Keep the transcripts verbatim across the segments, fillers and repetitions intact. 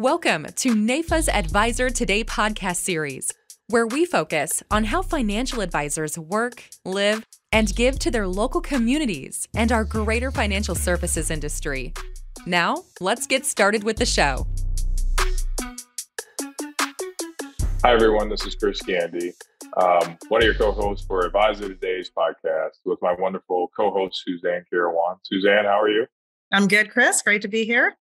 Welcome to NAIFA's Advisor Today podcast series, where we focus on how financial advisors work, live, and give to their local communities and our greater financial services industry. Now, let's get started with the show. Hi, everyone. This is Chris Gandy, um, one of your co-hosts for Advisor Today's podcast with my wonderful co-host, Suzanne Carawan. Suzanne, how are you? I'm good, Chris. Great to be here.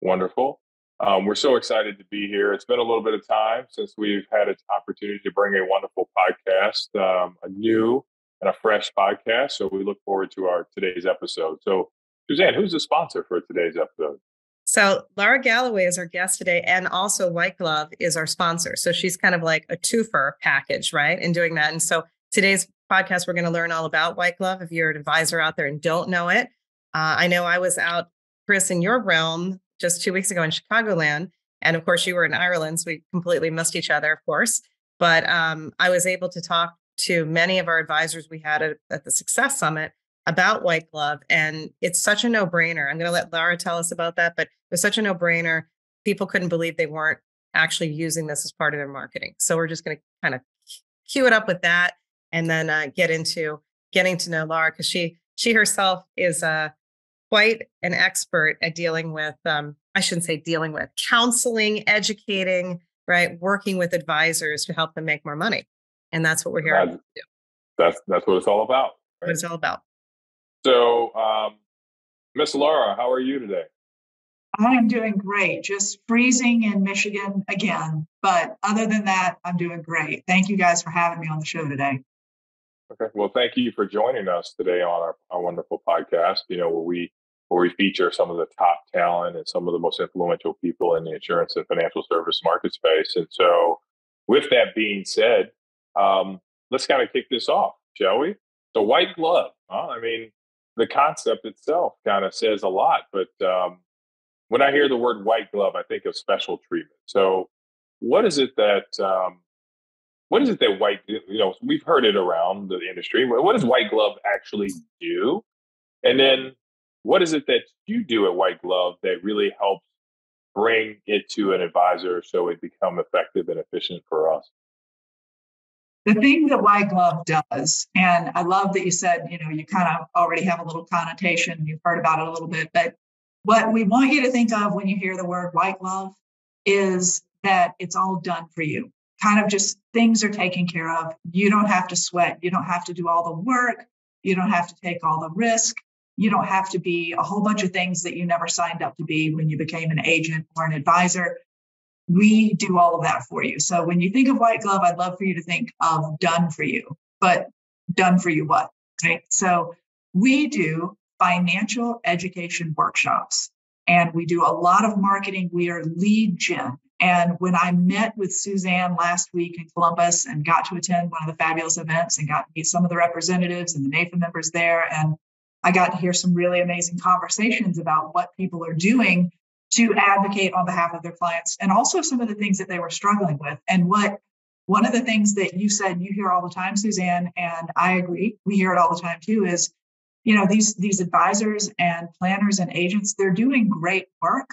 Wonderful. Um, we're so excited to be here. It's been a little bit of time since we've had an opportunity to bring a wonderful podcast, um, a new and a fresh podcast. So we look forward to our today's episode. So Suzanne, who's the sponsor for today's episode? So Lara Galloway is our guest today, and also White Glove is our sponsor. So she's kind of like a twofer package, right, in doing that. And so today's podcast, we're going to learn all about White Glove if you're an advisor out there and don't know it. Uh, I know I was out, Chris, in your realm just two weeks ago in Chicagoland. And of course, you were in Ireland, so we completely missed each other, of course. But um, I was able to talk to many of our advisors we had at, at the Success Summit about White Glove. And it's such a no-brainer. I'm going to let Lara tell us about that, but it was such a no-brainer. People couldn't believe they weren't actually using this as part of their marketing. So we're just going to kind of cue it up with that and then uh, get into getting to know Lara, because she she herself is a uh, quite an expert at dealing with, um, I shouldn't say dealing with, counseling, educating, right? Working with advisors to help them make more money. And that's what we're here to do. That's, that's what it's all about. Right? What it's all about. So, um, Miss Lara, how are you today? I am doing great. Just freezing in Michigan again. But other than that, I'm doing great. Thank you guys for having me on the show today. Okay. Well, thank you for joining us today on our, our wonderful podcast, you know, where we where we feature some of the top talent and some of the most influential people in the insurance and financial service market space. And so with that being said, um, let's kind of kick this off, shall we? The White Glove. Huh? I mean, the concept itself kind of says a lot. But um, when I hear the word White Glove, I think of special treatment. So what is it that um, what is it that White, you know, we've heard it around the industry. What does White Glove actually do? And then what is it that you do at White Glove that really helps bring it to an advisor so it become effective and efficient for us? The thing that White Glove does, and I love that you said, you know, you kind of already have a little connotation, you've heard about it a little bit, but what we want you to think of when you hear the word White Glove is that it's all done for you. Kind of just things are taken care of. You don't have to sweat. You don't have to do all the work. You don't have to take all the risk. You don't have to be a whole bunch of things that you never signed up to be when you became an agent or an advisor. We do all of that for you. So when you think of White Glove, I'd love for you to think of done for you, but done for you what? Right? So we do financial education workshops, and we do a lot of marketing. We are lead gen. And when I met with Suzanne last week in Columbus and got to attend one of the fabulous events and got to meet some of the representatives and the NAIFA members there, and I got to hear some really amazing conversations about what people are doing to advocate on behalf of their clients, and also some of the things that they were struggling with. And what one of the things that you said you hear all the time, Suzanne, and I agree, we hear it all the time too, is, you know, these, these advisors and planners and agents, they're doing great work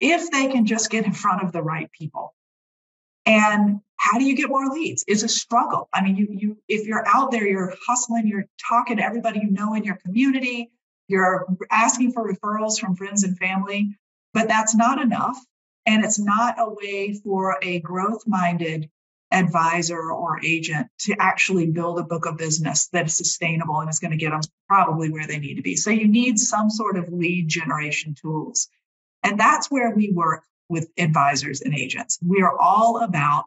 if they can just get in front of the right people. And how do you get more leads? It's a struggle. I mean, you you if you're out there, you're hustling, you're talking to everybody you know in your community, you're asking for referrals from friends and family, but that's not enough. And it's not a way for a growth-minded advisor or agent to actually build a book of business that is sustainable and is going to get them probably where they need to be. So you need some sort of lead generation tools. And that's where we work with advisors and agents. We are all about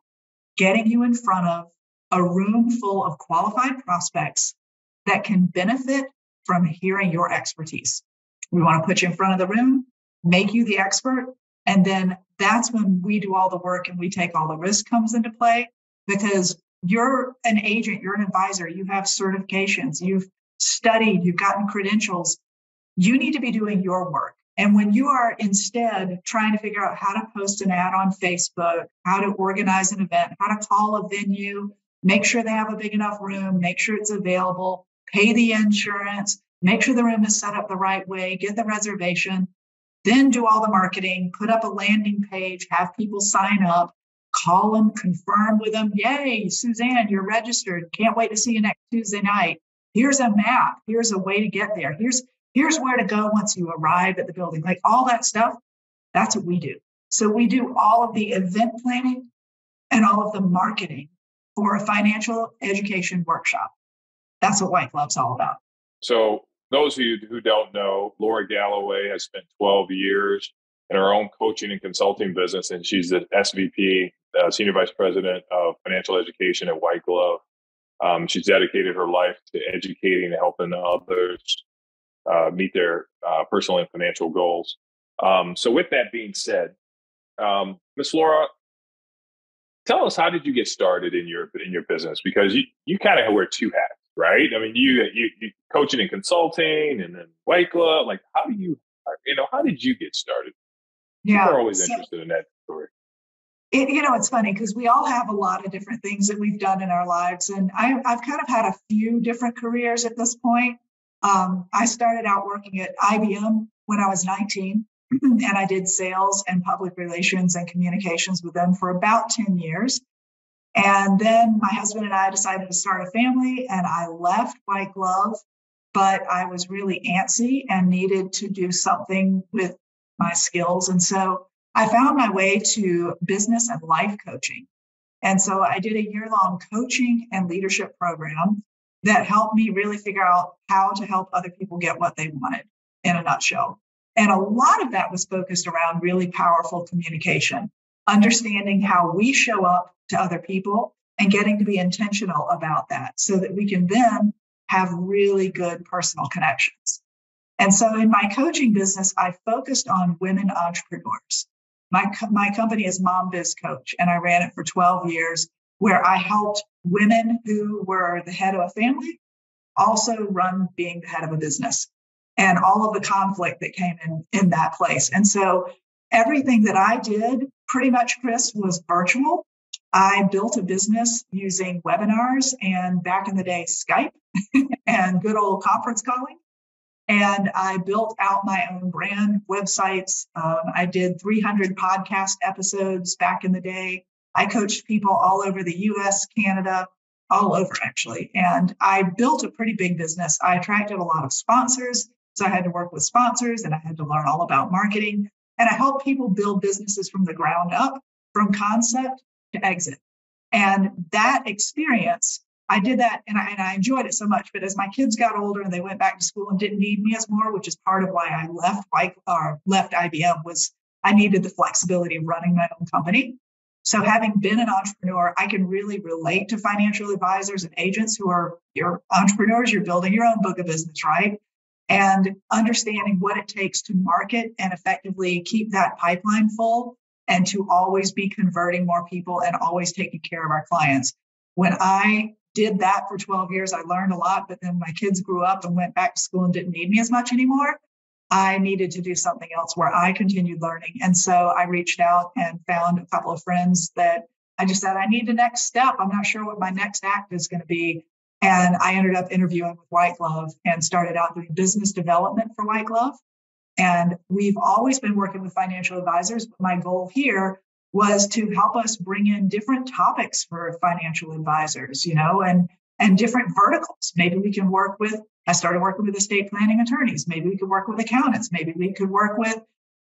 getting you in front of a room full of qualified prospects that can benefit from hearing your expertise. We want to put you in front of the room, make you the expert, and then that's when we do all the work and we take all the risk comes into play, because you're an agent, you're an advisor, you have certifications, you've studied, you've gotten credentials. You need to be doing your work. And when you are instead trying to figure out how to post an ad on Facebook, how to organize an event, how to call a venue, make sure they have a big enough room, make sure it's available, pay the insurance, make sure the room is set up the right way, get the reservation, then do all the marketing, put up a landing page, have people sign up, call them, confirm with them. Yay, Suzanne, you're registered. Can't wait to see you next Tuesday night. Here's a map. Here's a way to get there. Here's, here's where to go once you arrive at the building. Like all that stuff, that's what we do. So we do all of the event planning and all of the marketing for a financial education workshop. That's what White Glove's all about. So those of you who don't know, Lara Galloway has spent twelve years in her own coaching and consulting business, and she's the S V P, uh, Senior Vice President of Financial Education at White Glove. Um, she's dedicated her life to educating and helping others uh, meet their uh, personal and financial goals. Um, so with that being said, um, Miz Lara, tell us, how did you get started in your in your business? Because you, you kind of wear two hats, right? I mean, you, you you coaching and consulting, and then White Glove. Like, how do you, you know, how did you get started? Yeah, people are always so interested in that story. It, you know, it's funny because we all have a lot of different things that we've done in our lives, and I, I've kind of had a few different careers at this point. Um, I started out working at I B M when I was nineteen. And I did sales and public relations and communications with them for about ten years. And then my husband and I decided to start a family, and I left White Glove, but I was really antsy and needed to do something with my skills. And so I found my way to business and life coaching. And so I did a year-long coaching and leadership program that helped me really figure out how to help other people get what they wanted in a nutshell. And a lot of that was focused around really powerful communication, understanding how we show up to other people and getting to be intentional about that so that we can then have really good personal connections. And so in my coaching business, I focused on women entrepreneurs. My, co- my company is Mom Biz Coach, and I ran it for twelve years, where I helped women who were the head of a family also run being the head of a business, and all of the conflict that came in, in that place. And so everything that I did, pretty much, Chris, was virtual. I built a business using webinars and, back in the day, Skype and good old conference calling. And I built out my own brand websites. Um, I did three hundred podcast episodes back in the day. I coached people all over the U S, Canada, all over, actually. And I built a pretty big business. I attracted a lot of sponsors. So I had to work with sponsors, and I had to learn all about marketing. And I helped people build businesses from the ground up, from concept to exit. And that experience, I did that and I, and I enjoyed it so much. But as my kids got older and they went back to school and didn't need me as more, which is part of why I left, like, or left I B M, was I needed the flexibility of running my own company. So having been an entrepreneur, I can really relate to financial advisors and agents who are your entrepreneurs. You're building your own book of business, right? And understanding what it takes to market and effectively keep that pipeline full, and to always be converting more people and always taking care of our clients. When I did that for twelve years, I learned a lot, but then my kids grew up and went back to school and didn't need me as much anymore. I needed to do something else where I continued learning. And so I reached out and found a couple of friends that I just said, I need the next step. I'm not sure what my next act is going to be. And I ended up interviewing with White Glove and started out doing business development for White Glove. And we've always been working with financial advisors, but my goal here was to help us bring in different topics for financial advisors, you know, and, and different verticals. Maybe we can work with, I started working with estate planning attorneys. Maybe we could work with accountants. Maybe we could work with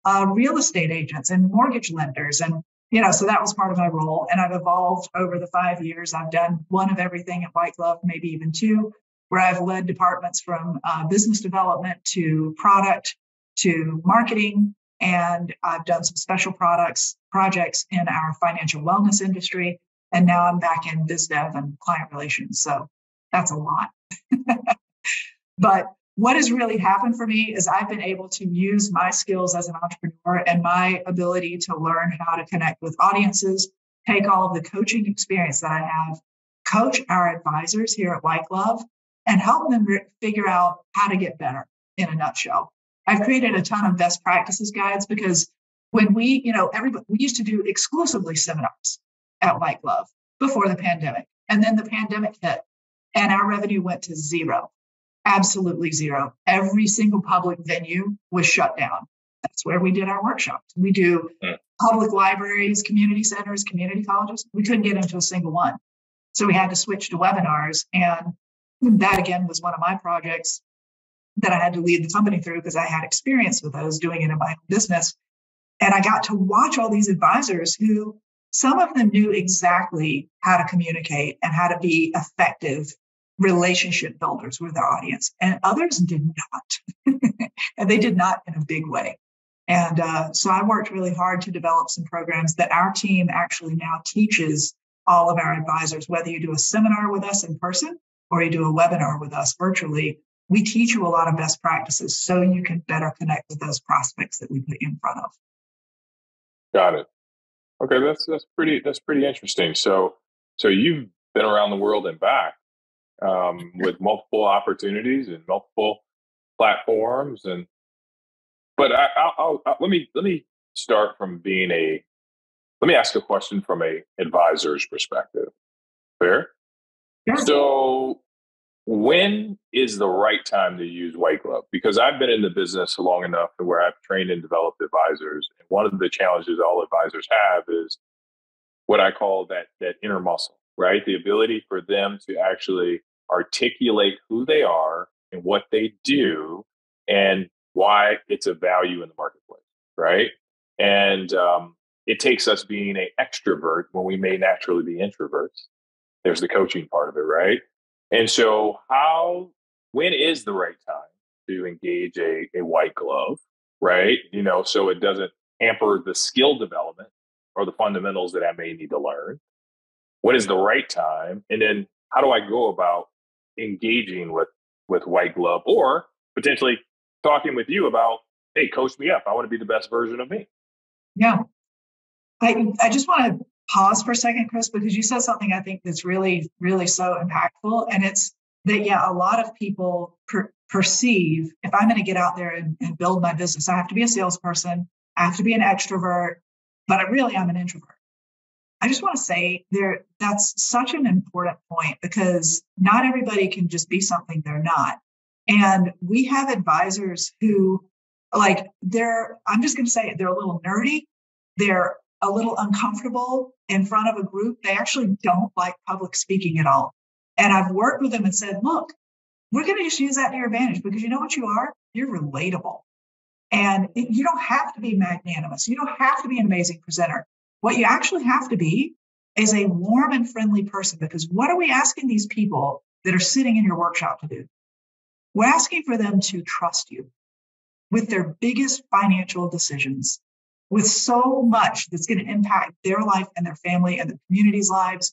uh, real estate agents and mortgage lenders. And, you know, so that was part of my role. And I've evolved over the five years. I've done one of everything at White Glove, maybe even two, where I've led departments from uh, business development to product to marketing. And I've done some special products, projects in our financial wellness industry. And now I'm back in biz dev and client relations. So that's a lot. But what has really happened for me is I've been able to use my skills as an entrepreneur and my ability to learn how to connect with audiences, take all of the coaching experience that I have, coach our advisors here at White Glove, and help them re- figure out how to get better in a nutshell. I've created a ton of best practices guides because when we, you know, everybody, we used to do exclusively seminars at White Glove before the pandemic. And then the pandemic hit and our revenue went to zero. Absolutely zero. Every single public venue was shut down. That's where we did our workshops. We do public libraries, community centers, community colleges. We couldn't get into a single one. So we had to switch to webinars. And that, again, was one of my projects that I had to lead the company through because I had experience with those doing it in my own business. And I got to watch all these advisors who, some of them knew exactly how to communicate and how to be effective relationship builders with their audience. And others did not. And they did not in a big way. And uh, so I worked really hard to develop some programs that our team actually now teaches all of our advisors, whether you do a seminar with us in person or you do a webinar with us virtually. We teach you a lot of best practices so you can better connect with those prospects that we put in front of. Got it. Okay, that's that's pretty that's pretty interesting. So so you've been around the world and back um, with multiple opportunities and multiple platforms, and but I, I'll, I'll, let me let me start from being a let me ask a question from a advisor's perspective. Fair? Yeah. So when is the right time to use White Glove? Because I've been in the business long enough to where I've trained and developed advisors. And one of the challenges all advisors have is what I call that, that inner muscle, right? The ability for them to actually articulate who they are and what they do and why it's a value in the marketplace, right? And um, it takes us being an extrovert when we may naturally be introverts. There's the coaching part of it, right? And so how, when is the right time to engage a, a White Glove, right? You know, so it doesn't hamper the skill development or the fundamentals that I may need to learn. What is the right time? And then how do I go about engaging with, with White Glove or potentially talking with you about, hey, coach me up. I want to be the best version of me. Yeah. I I just want to pause for a second, Chris, because you said something I think that's really, really so impactful. And it's that, yeah, a lot of people per- perceive if I'm going to get out there and, and build my business, I have to be a salesperson, I have to be an extrovert, but I really, I'm an introvert. I just want to say there that's such an important point because not everybody can just be something they're not. And we have advisors who like they're, I'm just going to say they're a little nerdy. They're a little uncomfortable in front of a group. They actually don't like public speaking at all. And I've worked with them and said, look, we're going to just use that to your advantage because you know what you are? You're relatable. And you don't have to be magnanimous. You don't have to be an amazing presenter. What you actually have to be is a warm and friendly person because what are we asking these people that are sitting in your workshop to do? We're asking for them to trust you with their biggest financial decisions, with so much that's going to impact their life and their family and the community's lives.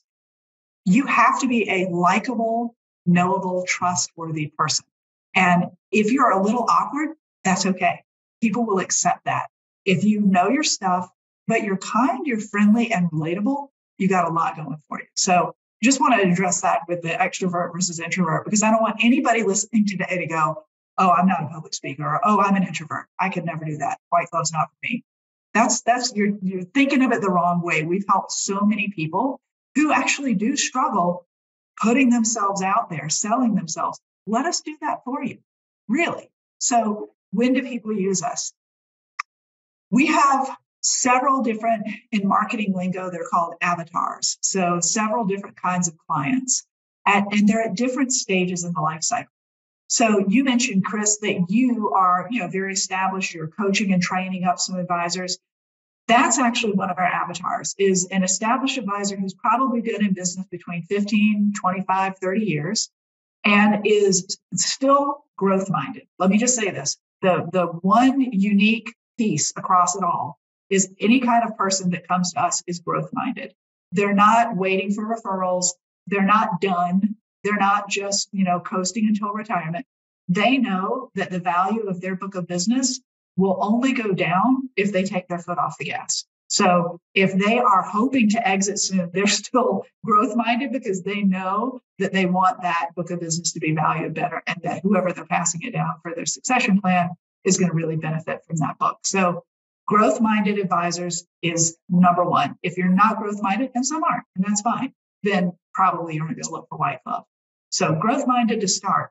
You have to be a likable, knowable, trustworthy person. And if you're a little awkward, that's okay. People will accept that. If you know your stuff, but you're kind, you're friendly and relatable, you got a lot going for you. So just want to address that with the extrovert versus introvert, because I don't want anybody listening today to go, oh, I'm not a public speaker, or oh, I'm an introvert. I could never do that. White Glove's not for me. That's that's you're you're thinking of it the wrong way. We've helped so many people who actually do struggle putting themselves out there, selling themselves. Let us do that for you, really. So when do people use us? We have several different, in marketing lingo, they're called avatars. So several different kinds of clients, at, and they're at different stages in the life cycle. So you mentioned, Chris, that you are, you know, very established, you're coaching and training up some advisors. That's actually one of our avatars, is an established advisor who's probably been in business between fifteen, twenty-five, thirty years and is still growth-minded. Let me just say this. The, the one unique piece across it all is any kind of person that comes to us is growth-minded. They're not waiting for referrals. They're not done. They're not just, you know, coasting until retirement. They know that the value of their book of business will only go down if they take their foot off the gas. So if they are hoping to exit soon, they're still growth-minded because they know that they want that book of business to be valued better and that whoever they're passing it down for their succession plan is going to really benefit from that book. So growth-minded advisors is number one. If you're not growth-minded, and some aren't, and that's fine, then probably you're going to look for White Glove. So growth-minded to start.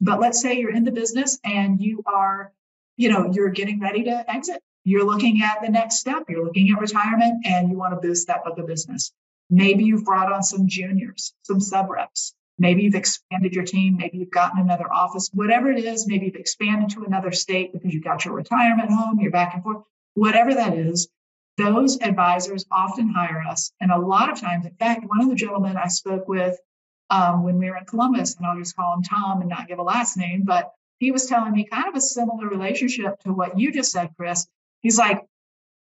But let's say you're in the business and you are you know, you're getting ready to exit. You're looking at the next step. You're looking at retirement and you want to boost that book of business. Maybe you've brought on some juniors, some sub reps. Maybe you've expanded your team. Maybe you've gotten another office, whatever it is. Maybe you've expanded to another state because you've got your retirement home, you're back and forth, whatever that is. Those advisors often hire us. And a lot of times, in fact, one of the gentlemen I spoke with um, when we were in Columbus, and I'll just call him Tom and not give a last name, but he was telling me kind of a similar relationship to what you just said, Chris. He's like,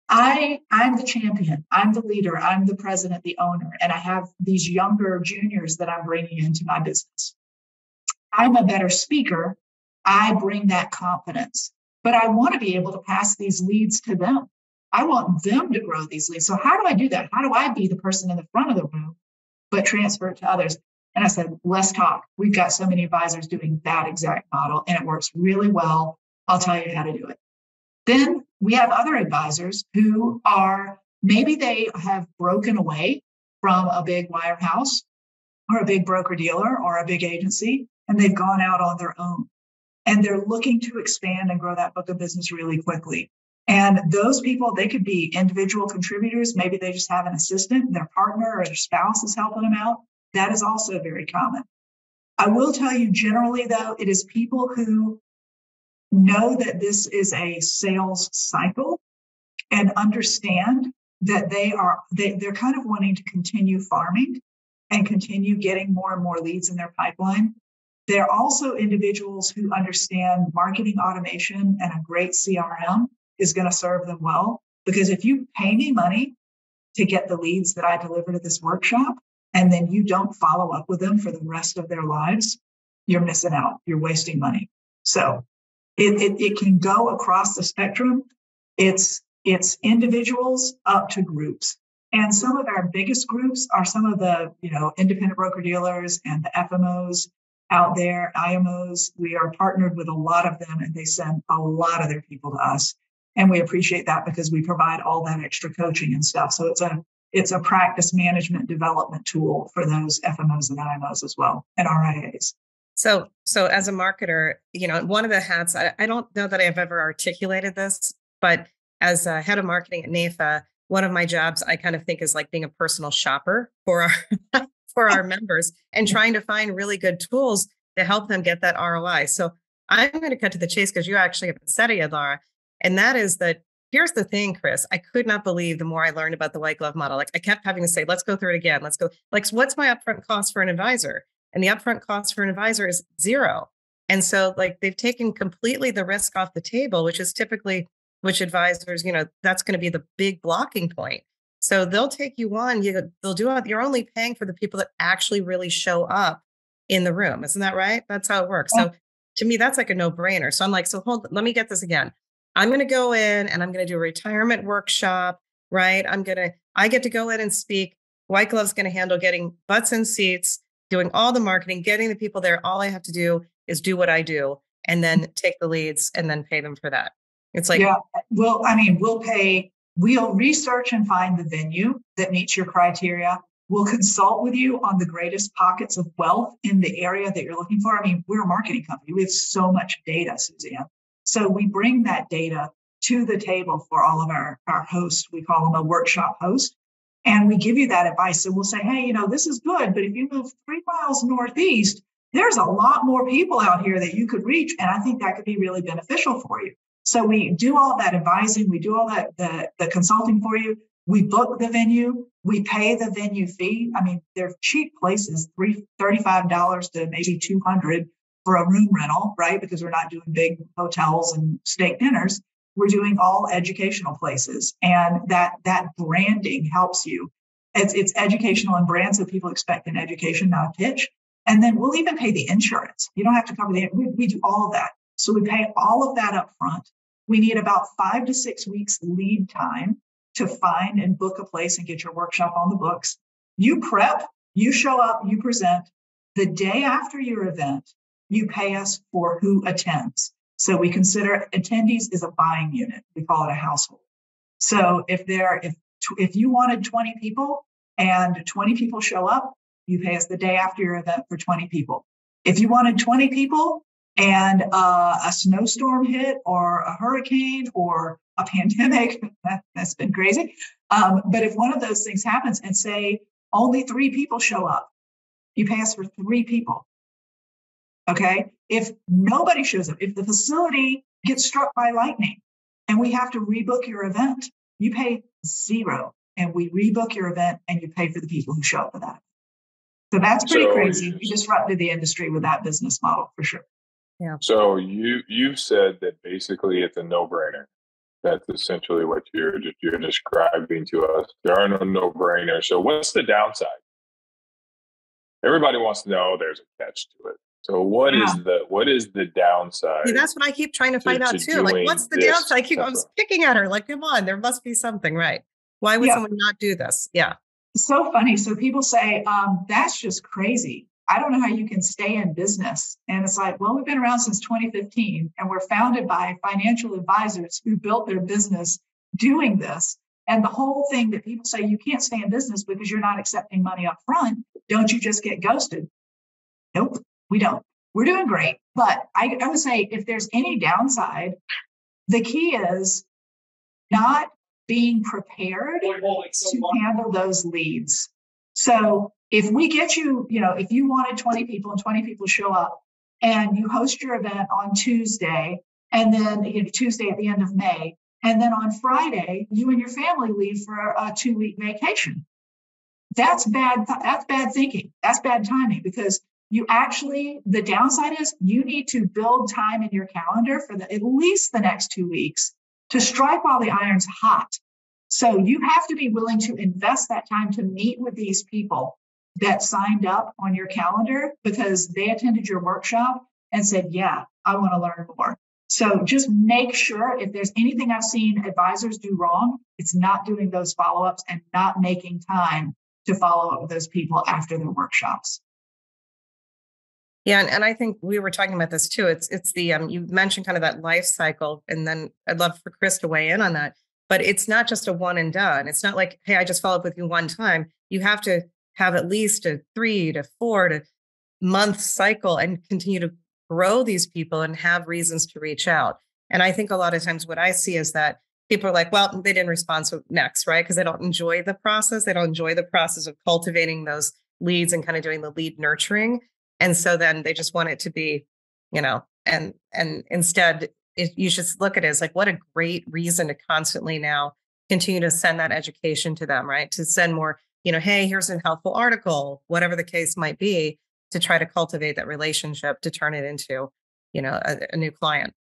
I, I'm the champion. I'm the leader. I'm the president, the owner. And I have these younger juniors that I'm bringing into my business. I'm a better speaker. I bring that confidence, but I want to be able to pass these leads to them. I want them to grow these leads. So how do I do that? How do I be the person in the front of the room, but transfer it to others? And I said, let's talk. We've got so many advisors doing that exact model, and it works really well. I'll tell you how to do it. Then we have other advisors who are, maybe they have broken away from a big wirehouse or a big broker dealer or a big agency, and they've gone out on their own. And they're looking to expand and grow that book of business really quickly. And those people, they could be individual contributors. Maybe they just have an assistant, their partner or their spouse is helping them out. That is also very common. I will tell you generally, though, it is people who know that this is a sales cycle and understand that they are, they, they're kind of wanting to continue farming and continue getting more and more leads in their pipeline. They're also individuals who understand marketing automation and a great C R M is going to serve them well. Because if you pay me money to get the leads that I delivered at this workshop, and then you don't follow up with them for the rest of their lives, you're missing out. You're wasting money. So it, it, it can go across the spectrum. It's, it's individuals up to groups. And some of our biggest groups are some of the, you know, independent broker dealers and the F M Os out there, I M Os. We are partnered with a lot of them, and they send a lot of their people to us. And we appreciate that because we provide all that extra coaching and stuff. So it's a it's a practice management development tool for those F M Os and I M Os as well, and R I As. So so as a marketer, you know, one of the hats, I, I don't know that I've ever articulated this, but as a head of marketing at NAIFA, one of my jobs I kind of think is like being a personal shopper for our for our members and trying to find really good tools to help them get that R O I. So I'm going to cut to the chase because you actually haven't said it yet, Lara. And that is that, here's the thing, Chris, I could not believe the more I learned about the white glove model. Like I kept having to say, let's go through it again. Let's go, like, what's my upfront cost for an advisor? And the upfront cost for an advisor is zero. And so like they've taken completely the risk off the table, which is typically, which advisors, you know, that's going to be the big blocking point. So they'll take you on, you, they'll do it. You're only paying for the people that actually really show up in the room. Isn't that right? That's how it works. So to me, that's like a no brainer. So I'm like, so hold, let me get this again. I'm going to go in and I'm going to do a retirement workshop, right? I'm going to, I get to go in and speak. White Glove's going to handle getting butts in seats, doing all the marketing, getting the people there. All I have to do is do what I do and then take the leads and then pay them for that. It's like, yeah, well, I mean, we'll pay, we'll research and find the venue that meets your criteria. We'll consult with you on the greatest pockets of wealth in the area that you're looking for. I mean, we're a marketing company. We have so much data, Suzanne. So we bring that data to the table for all of our, our hosts. We call them a workshop host. And we give you that advice. So we'll say, hey, you know, this is good, but if you move three miles northeast, there's a lot more people out here that you could reach. And I think that could be really beneficial for you. So we do all that advising. We do all that the, the consulting for you. We book the venue. We pay the venue fee. I mean, they're cheap places, thirty-five dollars to maybe two hundred dollars. For a room rental, right? Because we're not doing big hotels and steak dinners. We're doing all educational places. And that that branding helps you. It's, it's educational and brand. So people expect an education, not a pitch. And then we'll even pay the insurance. You don't have to cover the, we, we do all of that. So we pay all of that up front. We need about five to six weeks lead time to find and book a place and get your workshop on the books. You prep, you show up, you present. The day after your event, you pay us for who attends. So we consider attendees as a buying unit. We call it a household. So if there, if if you wanted twenty people and twenty people show up, you pay us the day after your event for twenty people. If you wanted twenty people and uh, a snowstorm hit or a hurricane or a pandemic, that, that's been crazy. Um, but if one of those things happens and say only three people show up, you pay us for three people. Okay. If nobody shows up, if the facility gets struck by lightning and we have to rebook your event, you pay zero and we rebook your event and you pay for the people who show up for that. So that's pretty so, crazy. We disrupted the industry with that business model for sure. Yeah. So you you said that basically it's a no-brainer. That's essentially what you're you're describing to us. There are no no-brainers. So what's the downside? Everybody wants to know there's a catch to it. So what yeah. is the what is the downside? Yeah, that's what I keep trying to find to, out to too. Like, what's the downside? I keep I was picking at her. Like, come on, there must be something, right? Why would yeah. someone not do this? Yeah. So funny. So people say, um, that's just crazy. I don't know how you can stay in business. And it's like, well, we've been around since twenty fifteen and we're founded by financial advisors who built their business doing this. And the whole thing that people say, you can't stay in business because you're not accepting money up front. Don't you just get ghosted? Nope, we don't. We're doing great. But I, I would say if there's any downside, the key is not being prepared to handle those leads. So if we get you, you know, if you wanted twenty people and twenty people show up and you host your event on Tuesday and then you know, Tuesday at the end of May, and then on Friday, you and your family leave for a two week vacation. That's bad. That's bad thinking. That's bad timing because you actually, the downside is you need to build time in your calendar for the, at least the next two weeks to strike while the iron's hot. So you have to be willing to invest that time to meet with these people that signed up on your calendar because they attended your workshop and said, yeah, I want to learn more. So just make sure if there's anything I've seen advisors do wrong, it's not doing those follow-ups and not making time to follow up with those people after their workshops. Yeah. And, and I think we were talking about this too. It's it's the, um, you mentioned kind of that life cycle, and then I'd love for Chris to weigh in on that, but it's not just a one and done. It's not like, hey, I just follow up with you one time. You have to have at least a three to four to month cycle and continue to grow these people and have reasons to reach out. And I think a lot of times what I see is that people are like, well, they didn't respond, so next, right? Because they don't enjoy the process. They don't enjoy the process of cultivating those leads and kind of doing the lead nurturing. And so then they just want it to be, you know, and and instead it, you should look at it as like, what a great reason to constantly now continue to send that education to them, right? To send more, you know, hey, here's a helpful article, whatever the case might be, to try to cultivate that relationship, to turn it into, you know, a, a new client.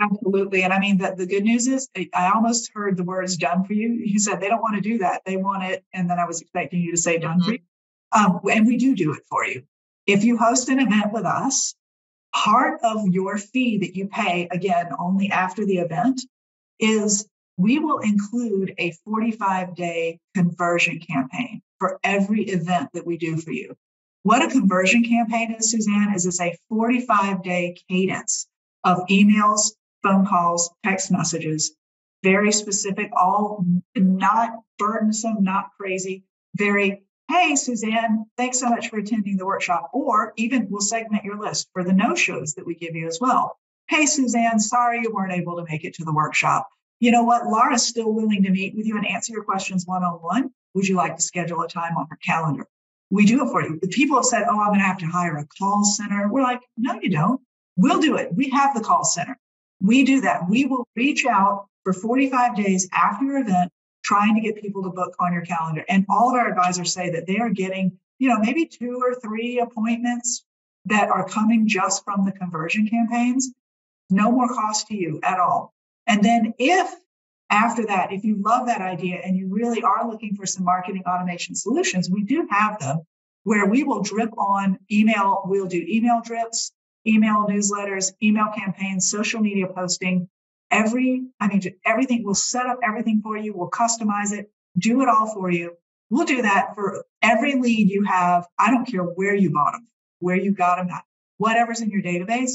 Absolutely. And I mean, the, the good news is I almost heard the words done for you. You said they don't want to do that. They want it. And then I was expecting you to say done mm-hmm. for you. Um, and we do do it for you. If you host an event with us, part of your fee that you pay, again, only after the event, is we will include a forty-five day conversion campaign for every event that we do for you. What a conversion campaign is, Suzanne, is it's a forty-five day cadence of emails, phone calls, text messages, very specific, all not burdensome, not crazy, very hey, Suzanne, thanks so much for attending the workshop. Or even we'll segment your list for the no-shows that we give you as well. Hey, Suzanne, sorry you weren't able to make it to the workshop. You know what? Lara's still willing to meet with you and answer your questions one-on-one. Would you like to schedule a time on her calendar? We do it for you. The people have said, oh, I'm going to have to hire a call center. We're like, no, you don't. We'll do it. We have the call center. We do that. We will reach out for forty-five days after your event, trying to get people to book on your calendar. And all of our advisors say that they are getting, you know, maybe two or three appointments that are coming just from the conversion campaigns, no more cost to you at all. And then if after that, if you love that idea and you really are looking for some marketing automation solutions, we do have them where we will drip on email. We'll do email drips, email newsletters, email campaigns, social media posting. Every, I mean, everything, we'll set up everything for you. We'll customize it, do it all for you. We'll do that for every lead you have. I don't care where you bought them, where you got them, whatever's in your database,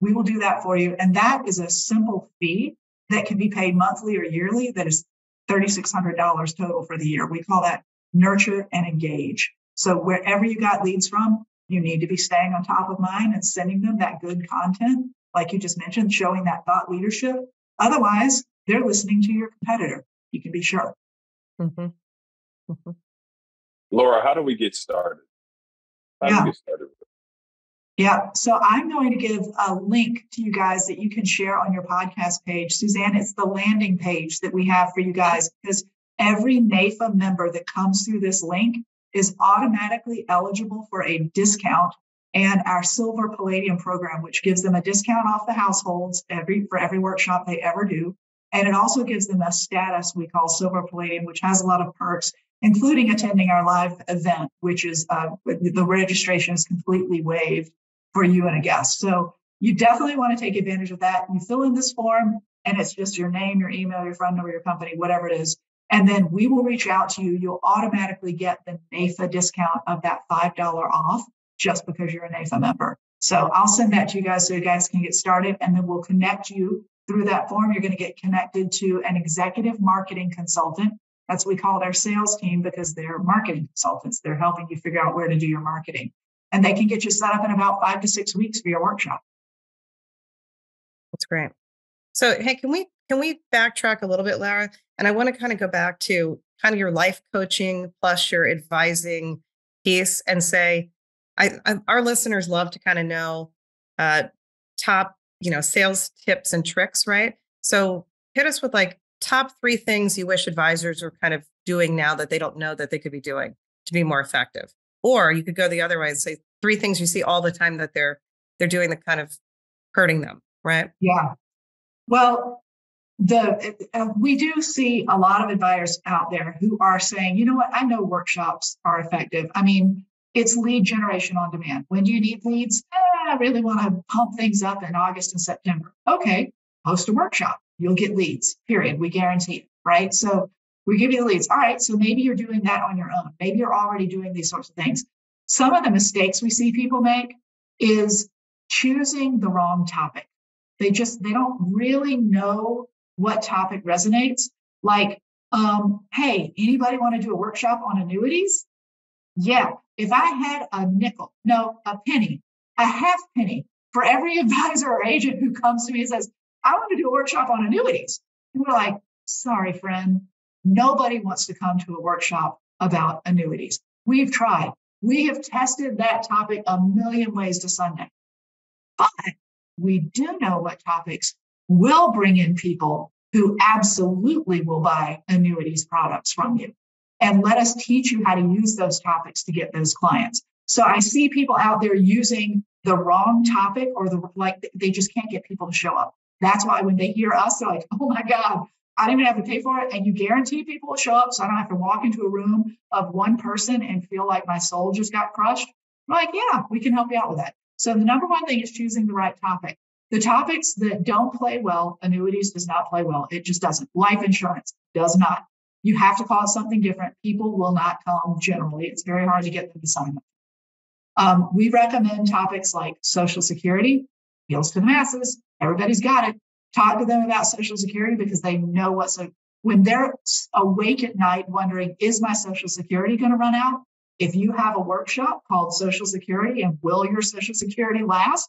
we will do that for you. And that is a simple fee that can be paid monthly or yearly. That is three thousand six hundred dollars total for the year. We call that nurture and engage. So wherever you got leads from, You need to be staying on top of mind and sending them that good content, like you just mentioned, showing that thought leadership. Otherwise, they're listening to your competitor. You can be sure. Mm-hmm. Mm-hmm. Laura, how do we get started? How yeah. do we get started? Yeah. So I'm going to give a link to you guys that you can share on your podcast page. Suzanne, it's the landing page that we have for you guys, because every NAIFA member that comes through this link is automatically eligible for a discount and our Silver Palladium program, which gives them a discount off the households every for every workshop they ever do. And it also gives them a status we call Silver Palladium, which has a lot of perks, including attending our live event, which is uh, the registration is completely waived for you and a guest. So you definitely want to take advantage of that. You fill in this form, and it's just your name, your email, your phone number, your company, whatever it is. And then we will reach out to you. You'll automatically get the NAIFA discount of that five dollars off just because you're a NAIFA member. So I'll send that to you guys so you guys can get started, and then we'll connect you through that form. You're going to get connected to an executive marketing consultant. That's what we call our sales team, because they're marketing consultants. They're helping you figure out where to do your marketing. And they can get you set up in about five to six weeks for your workshop. That's great. So, hey, can we can we backtrack a little bit, Lara? And I want to kind of go back to kind of your life coaching plus your advising piece and say, I, I, our listeners love to kind of know uh, top, you know, sales tips and tricks, right? So hit us with like top three things you wish advisors were kind of doing now that they don't know that they could be doing to be more effective. Or you could go the other way and say three things you see all the time that they're they're doing that kind of hurting them, right? Yeah. Well, the uh, we do see a lot of advisors out there who are saying, you know what, I know workshops are effective. I mean, it's lead generation on demand. When do you need leads? Ah, I really want to pump things up in August and September. Okay, host a workshop. You'll get leads, period. We guarantee it, right? So we give you the leads. All right, so maybe you're doing that on your own. Maybe you're already doing these sorts of things. Some of the mistakes we see people make is choosing the wrong topic. They just, they don't really know what topic resonates. Like, um, hey, anybody want to do a workshop on annuities? Yeah, if I had a nickel, no, a penny, a half penny for every advisor or agent who comes to me and says, I want to do a workshop on annuities. And we're like, sorry, friend. Nobody wants to come to a workshop about annuities. We've tried. We have tested that topic a million ways to Sunday. But we do know what topics will bring in people who absolutely will buy annuities products from you. And let us teach you how to use those topics to get those clients. So I see people out there using the wrong topic, or the like they just can't get people to show up. That's why when they hear us, they're like, oh my God, I don't even have to pay for it. And you guarantee people will show up. So I don't have to walk into a room of one person and feel like my soul just got crushed. I'm like, yeah, we can help you out with that. So the number one thing is choosing the right topic. The topics that don't play well, annuities does not play well. It just doesn't. Life insurance does not. You have to call it something different. People will not come generally. It's very hard to get them to sign up. Um, we recommend topics like Social Security, appeals to the masses. Everybody's got it. Talk to them about Social Security because they know what's so when they're awake at night wondering, is my Social Security going to run out? If you have a workshop called Social Security and will your Social Security last,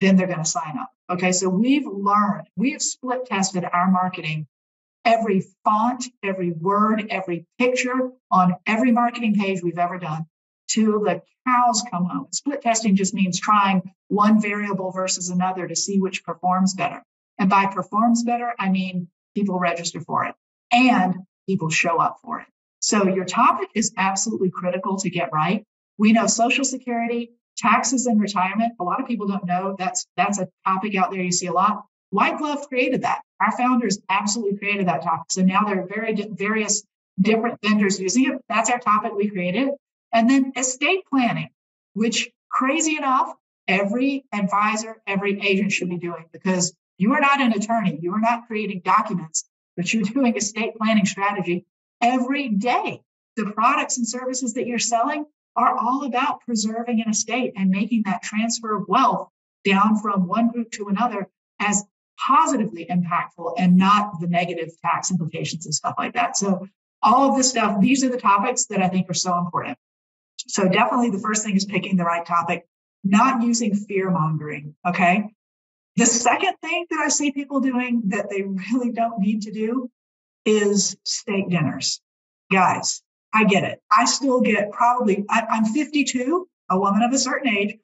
then they're going to sign up. Okay, so we've learned, we have split tested our marketing, every font, every word, every picture on every marketing page we've ever done till the cows come home. Split testing just means trying one variable versus another to see which performs better. And by performs better, I mean people register for it and people show up for it. So your topic is absolutely critical to get right. We know Social Security, taxes and retirement. A lot of people don't know that's that's a topic out there you see a lot. White Glove created that. Our founders absolutely created that topic. So now there are very di- various different vendors using it. That's our topic we created. And then estate planning, which crazy enough, every advisor, every agent should be doing because you are not an attorney. You are not creating documents, but you're doing estate planning strategy every day. The products and services that you're selling are all about preserving an estate and making that transfer of wealth down from one group to another as positively impactful and not the negative tax implications and stuff like that. So all of this stuff, these are the topics that I think are so important. So definitely the first thing is picking the right topic, not using fear mongering. Okay. The second thing that I see people doing that they really don't need to do is steak dinners. Guys, I get it. I still get probably, I, I'm fifty-two, a woman of a certain age.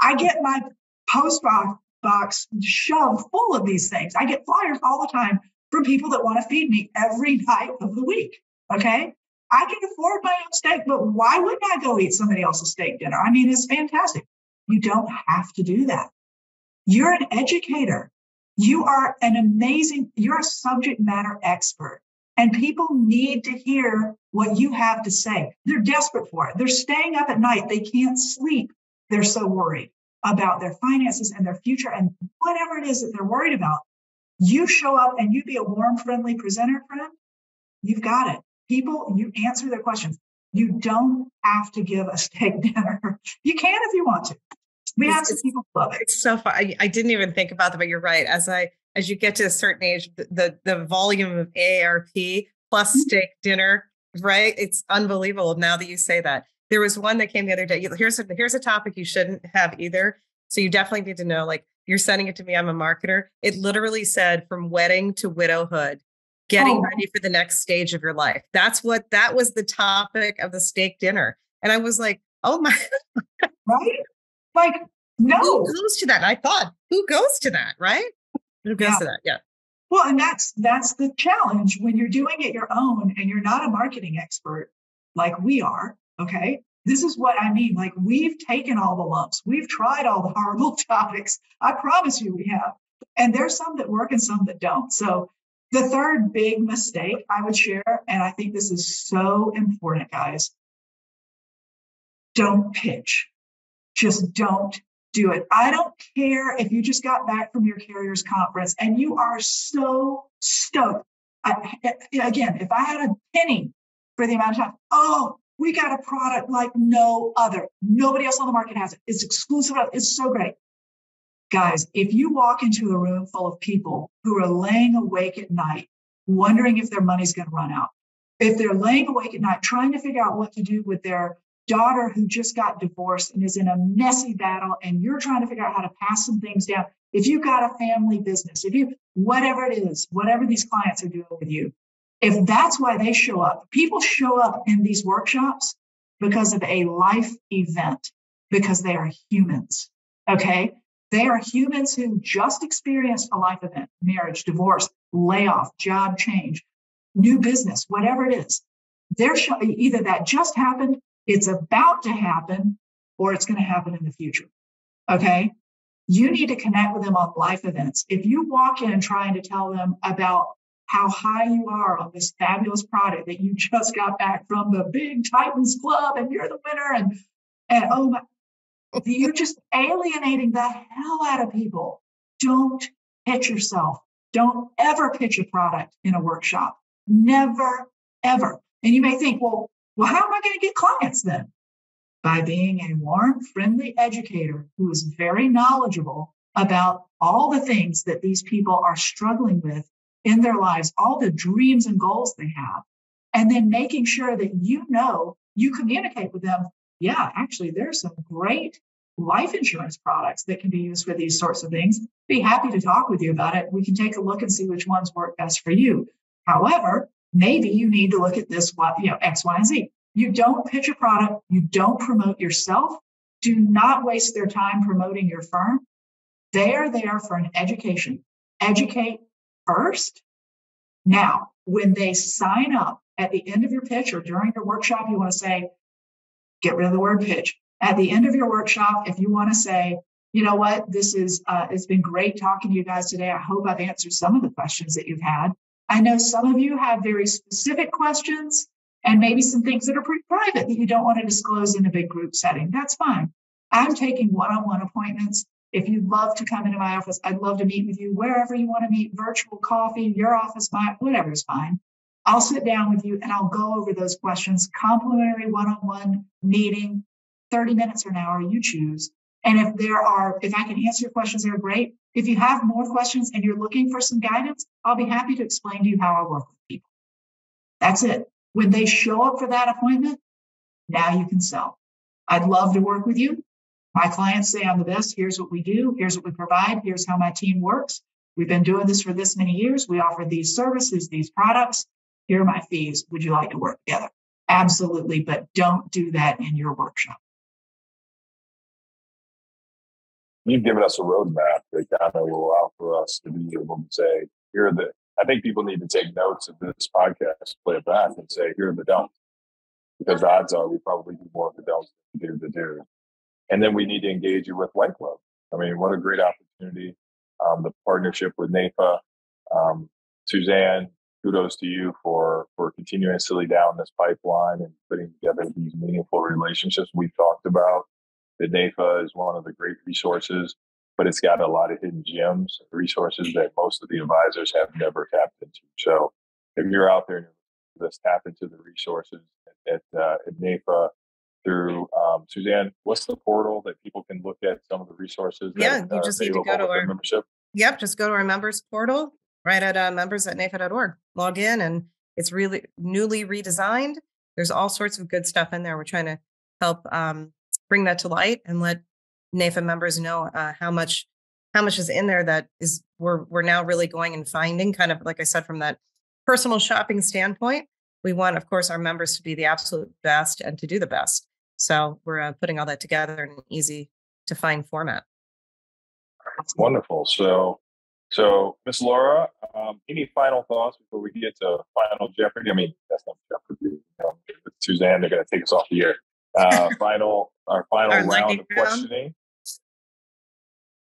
I get my postbox box shoved full of these things. I get flyers all the time from people that want to feed me every night of the week. Okay. I can afford my own steak, but why wouldn't I go eat somebody else's steak dinner? I mean, it's fantastic. You don't have to do that. You're an educator. You are an amazing, you're a subject matter expert. And people need to hear what you have to say. They're desperate for it. They're staying up at night. They can't sleep. They're so worried about their finances and their future and whatever it is that they're worried about. You show up and you be a warm, friendly presenter friend. You've got it. People, you answer their questions. You don't have to give a steak dinner. You can if you want to. We have to, people love it. It's so fun. I, I didn't even think about that, but you're right. As I as you get to a certain age, the the, the volume of A A R P plus mm-hmm. steak dinner, right? It's unbelievable. Now that you say that, there was one that came the other day. Here's a, here's a topic you shouldn't have either. So you definitely need to know. Like, you're sending it to me. I'm a marketer. It literally said from wedding to widowhood. Getting oh. ready for the next stage of your life. That's what, that was the topic of the steak dinner. And I was like, oh my, right? Like, no. Who goes to that? I thought, who goes to that, right? Who goes yeah. to that? Yeah. Well, and that's, that's the challenge when you're doing it your own and you're not a marketing expert like we are. Okay. This is what I mean. Like, we've taken all the lumps. We've tried all the horrible topics. I promise you we have. And there's some that work and some that don't. So the third big mistake I would share, and I think this is so important, guys, don't pitch. Just don't do it. I don't care if you just got back from your carrier's conference and you are so stoked. I, again, if I had a penny for the amount of time, oh, we got a product like no other. Nobody else on the market has it. It's exclusive. It's so great. Guys, if you walk into a room full of people who are laying awake at night, wondering if their money's going to run out, if they're laying awake at night, trying to figure out what to do with their daughter who just got divorced and is in a messy battle, and you're trying to figure out how to pass some things down. If you've got a family business, if you, whatever it is, whatever these clients are doing with you, if that's why they show up, people show up in these workshops because of a life event, because they are humans. Okay. They are humans who just experienced a life event, marriage, divorce, layoff, job change, new business, whatever it is. They're sh- either that just happened, it's about to happen, or it's going to happen in the future. Okay? You need to connect with them on life events. If you walk in trying to tell them about how high you are on this fabulous product that you just got back from the big Titans club and you're the winner and, and oh my, you're just alienating the hell out of people. Don't pitch yourself. Don't ever pitch a product in a workshop. Never, ever. And you may think, well, well, how am I going to get clients then? By being a warm, friendly educator who is very knowledgeable about all the things that these people are struggling with in their lives, all the dreams and goals they have, and then making sure that you know you communicate with them. Yeah, actually, there are some great life insurance products that can be used for these sorts of things. Be happy to talk with you about it. We can take a look and see which ones work best for you. However, maybe you need to look at this, you know, X, Y, and Z. You don't pitch a product. You don't promote yourself. Do not waste their time promoting your firm. They are there for an education. Educate first. Now, when they sign up at the end of your pitch or during your workshop, you want to say, get rid of the word pitch. At the end of your workshop, if you want to say, you know what, this is, uh, it's been great talking to you guys today. I hope I've answered some of the questions that you've had. I know some of you have very specific questions and maybe some things that are pretty private that you don't want to disclose in a big group setting. That's fine. I'm taking one-on-one appointments. If you'd love to come into my office, I'd love to meet with you wherever you want to meet, virtual coffee, your office, my, whatever is fine. I'll sit down with you and I'll go over those questions, complimentary one-on-one meeting, thirty minutes or an hour, you choose. And if there are, if I can answer your questions, they're great. If you have more questions and you're looking for some guidance, I'll be happy to explain to you how I work with people. That's it. When they show up for that appointment, now you can sell. I'd love to work with you. My clients say I'm the best. Here's what we do. Here's what we provide. Here's how my team works. We've been doing this for this many years. We offer these services, these products. Here are my fees. Would you like to work together? Absolutely. But don't do that in your workshop. You've given us a roadmap that kind of will allow for us to be able to say, here are the, I think people need to take notes of this podcast, play it back and say, here are the don'ts. Because the odds are we probably do more of the don'ts than we do the do's. And then we need to engage you with White Glove. I mean, what a great opportunity. Um, the partnership with NAIFA. Um, Suzanne, kudos to you for, for continuously down this pipeline and putting together these meaningful relationships we've talked about. The NAIFA is one of the great resources, but it's got a lot of hidden gems, resources that most of the advisors have never tapped into. So if you're out there, let's tap into the resources at, at, uh, at NAIFA through um, Suzanne. What's the portal that people can look at some of the resources? Yeah, that, you just uh, need to go to our membership. Yep, just go to our members portal right at uh, members at naifa dot org. Log in, and it's really newly redesigned. There's all sorts of good stuff in there. We're trying to help um, bring that to light and let NAIFA members know uh, how much how much is in there that is we're we're now really going and finding. Kind of like I said, from that personal shopping standpoint, we want, of course, our members to be the absolute best and to do the best. So we're uh, putting all that together in an easy to find format. Wonderful. So, so Miss Laura, um, any final thoughts before we get to final Jeopardy? I mean, that's not Jeopardy. Um, Suzanne, they're going to take us off the air. Uh, final, our final our round of round. questioning.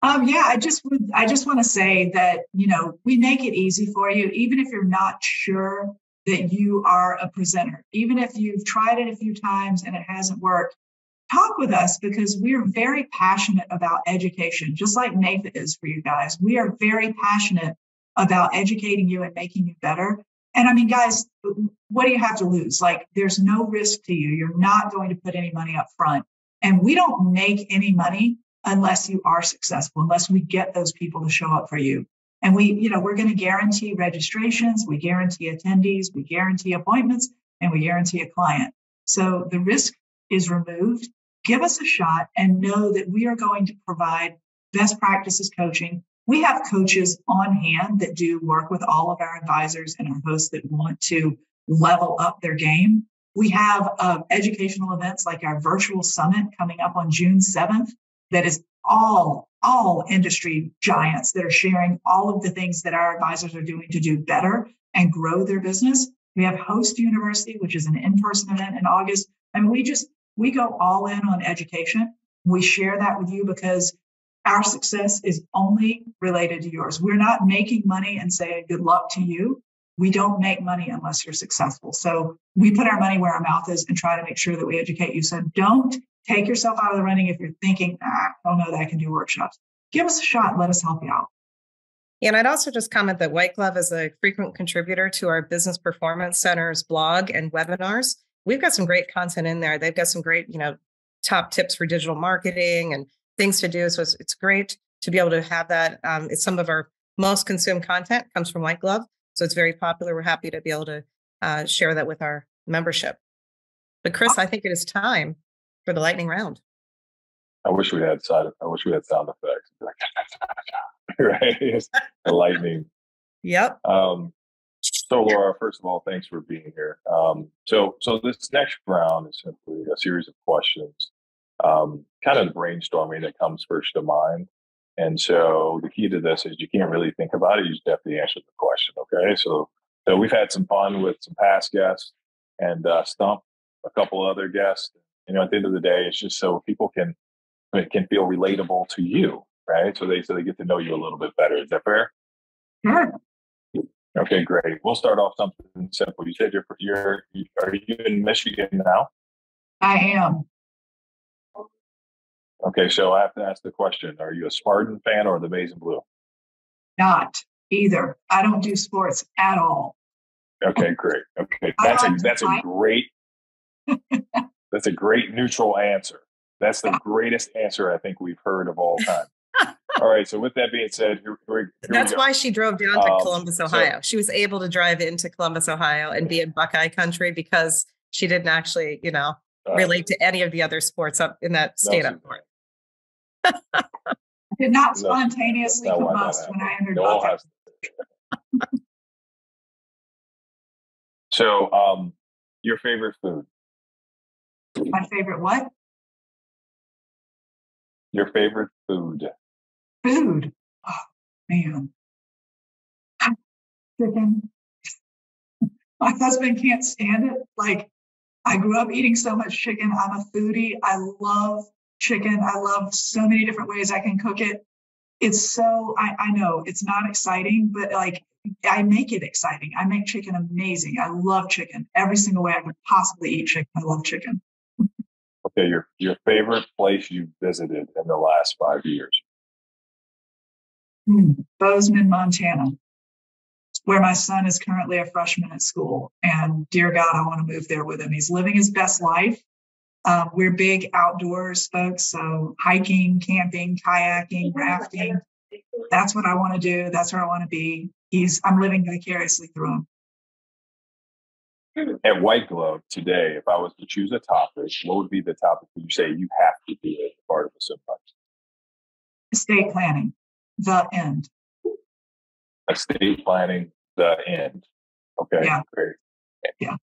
Um, yeah, I just would. I just want to say that, you know, we make it easy for you, even if you're not sure that you are a presenter. Even if you've tried it a few times and it hasn't worked, talk with us, because we're very passionate about education, just like NAIFA is for you guys. We are very passionate about educating you and making you better. And I mean, guys, what do you have to lose? Like, there's no risk to you. You're not going to put any money up front. And we don't make any money unless you are successful, unless we get those people to show up for you. And we, you know, we're going to guarantee registrations, we guarantee attendees, we guarantee appointments, and we guarantee a client. So the risk is removed. Give us a shot and know that we are going to provide best practices coaching. We have coaches on hand that do work with all of our advisors and our hosts that want to level up their game. We have uh, educational events like our virtual summit coming up on June seventh that is all, all industry giants that are sharing all of the things that our advisors are doing to do better and grow their business. We have Host University, which is an in-person event in August. I mean, we just, we go all in on education. We share that with you because our success is only related to yours. We're not making money and saying good luck to you. We don't make money unless you're successful. So we put our money where our mouth is and try to make sure that we educate you. So don't take yourself out of the running if you're thinking, ah, I don't know that I can do workshops. Give us a shot. Let us help you out. Yeah, and I'd also just comment that White Glove is a frequent contributor to our Business Performance Center's blog and webinars. We've got some great content in there. They've got some great, you know, top tips for digital marketing and things to do. So it's, it's great to be able to have that. Um, it's some of our most consumed content comes from White Glove. So it's very popular. We're happy to be able to uh, share that with our membership. But Chris, I think it is time for the lightning round. I wish we had side. I wish we had sound effects. Right? The lightning. Yep. Um, So, Laura, first of all, thanks for being here. Um, so, so this next round is simply a series of questions, um, kind of the brainstorming that comes first to mind. And so the key to this is you can't really think about it. You just have to answer the question, okay? So, so we've had some fun with some past guests and uh, Stump, a couple other guests. You know, at the end of the day, it's just so people can can feel relatable to you, right? So they so they get to know you a little bit better. Is that fair? Sure. Okay, great. We'll start off something simple. You said you're, you're, are you in Michigan now? I am. Okay, so I have to ask the question. Are you a Spartan fan or the Maize and Blue? Not either. I don't do sports at all. Okay, great. Okay, that's a, that's a great, that's a great neutral answer. That's the greatest answer I think we've heard of all time. All right. So with that being said, here, here that's why she drove down to um, Columbus, Ohio. So, she was able to drive into Columbus, Ohio and be in Buckeye country because she didn't actually, you know, relate to any of the other sports up in that state up north. Did not spontaneously no, combust when I entered Ohio State. So, um, your favorite food? My favorite what? Your favorite food? Food. Oh man, chicken. My husband can't stand it. Like, I grew up eating so much chicken. I'm a foodie. I love chicken. I love so many different ways I can cook it. It's so, I, I know it's not exciting, but like I make it exciting. I make chicken amazing. I love chicken. Every single way I could possibly eat chicken. I love chicken. Okay. Your, your favorite place you visited in the last five years? Hmm, Bozeman, Montana, where my son is currently a freshman at school. And dear God, I want to move there with him. He's living his best life. Uh, we're big outdoors folks, so hiking, camping, kayaking, rafting. That's what I want to do. That's where I want to be. He's, I'm living vicariously through him. At White Glove today, if I was to choose a topic, what would be the topic that you say you have to do as part of a symposium? Estate planning, the end. Estate planning, the end. Okay, yeah. Great. Okay. Yeah.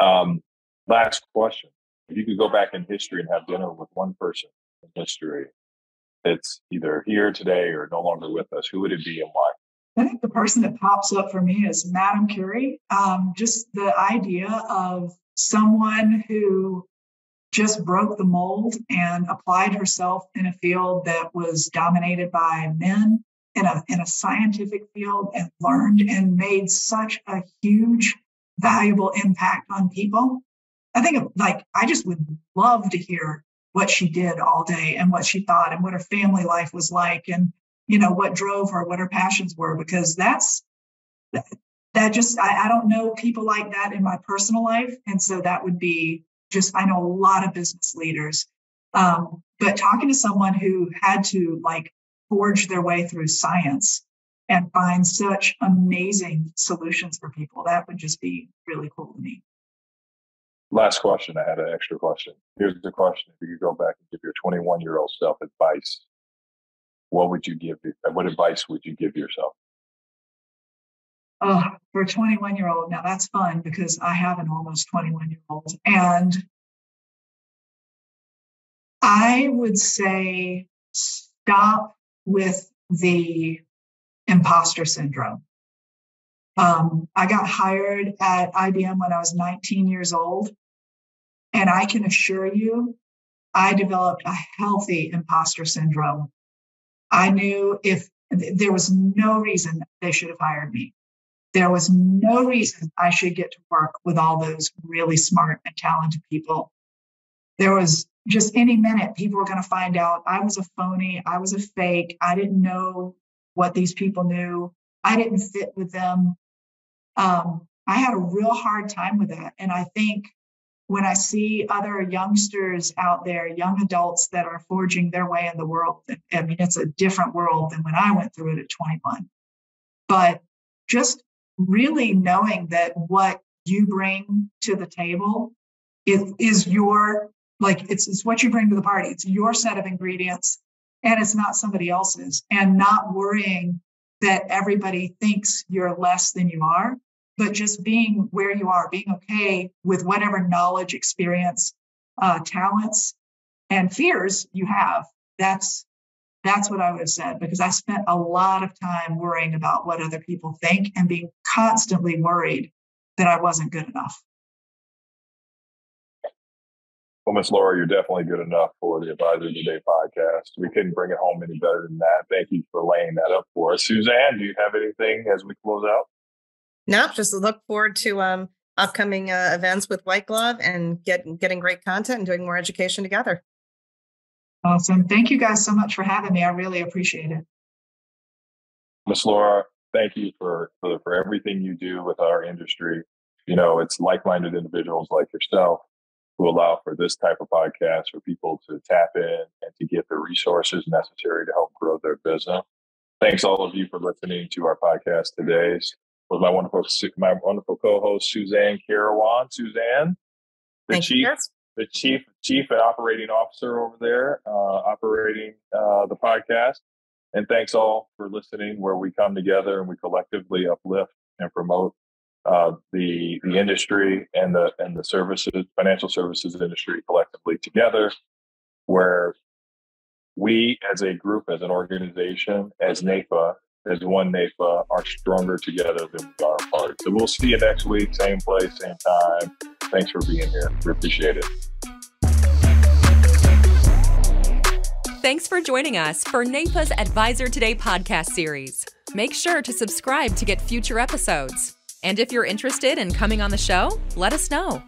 Um, last question. If you could go back in history and have dinner with one person in history that's either here today or no longer with us, who would it be and why? I think the person that pops up for me is Madame Curie. Um, just the idea of someone who just broke the mold and applied herself in a field that was dominated by men in a, in a scientific field, and learned and made such a huge, valuable impact on people. I think, like, I just would love to hear what she did all day and what she thought and what her family life was like and, you know, what drove her, what her passions were, because that's, that, that just, I, I don't know people like that in my personal life. And so that would be just, I know a lot of business leaders, um, but talking to someone who had to like forge their way through science and find such amazing solutions for people, that would just be really cool to me. Last question. I had an extra question. Here's the question. If you could go back and give your twenty-one-year-old self advice, what would you give? What advice would you give yourself? Oh, for a twenty-one-year-old. Now that's fun because I have an almost twenty-one-year-old. And I would say stop with the imposter syndrome. Um, I got hired at I B M when I was nineteen years old. And I can assure you, I developed a healthy imposter syndrome. I knew if there was no reason they should have hired me. There was no reason I should get to work with all those really smart and talented people. There was just any minute people were going to find out I was a phony. I was a fake. I didn't know what these people knew. I didn't fit with them. Um, I had a real hard time with that. And I think when I see other youngsters out there, young adults that are forging their way in the world, I mean, it's a different world than when I went through it at twenty-one. But just really knowing that what you bring to the table is, is your, like, it's, it's what you bring to the party. It's your set of ingredients and it's not somebody else's, and not worrying that everybody thinks you're less than you are, but just being where you are, being okay with whatever knowledge, experience, uh, talents, and fears you have. That's, that's what I would have said, because I spent a lot of time worrying about what other people think and being constantly worried that I wasn't good enough. Well, Miss Laura, you're definitely good enough for the Advisor Today podcast. We couldn't bring it home any better than that. Thank you for laying that up for us. Suzanne, do you have anything as we close out? No, just look forward to um, upcoming uh, events with White Glove and get, getting great content and doing more education together. Awesome. Thank you guys so much for having me. I really appreciate it. Miss Laura, thank you for, for, for everything you do with our industry. You know, it's like-minded individuals like yourself who allow for this type of podcast for people to tap in and to get the resources necessary to help grow their business. Thanks all of you for listening to our podcast today. With my wonderful, my wonderful co-host Suzanne Carawan. Suzanne, the Thank chief you, the chief chief and operating officer over there, uh, operating uh, the podcast. And thanks all for listening, where we come together and we collectively uplift and promote uh, the the industry and the and the services, financial services industry collectively together, where we as a group, as an organization, as NAIFA, as one NAIFA, are stronger together than we are apart. So we'll see you next week, same place, same time. Thanks for being here. We appreciate it. Thanks for joining us for NAIFA's Advisor Today podcast series. Make sure to subscribe to get future episodes. And if you're interested in coming on the show, let us know.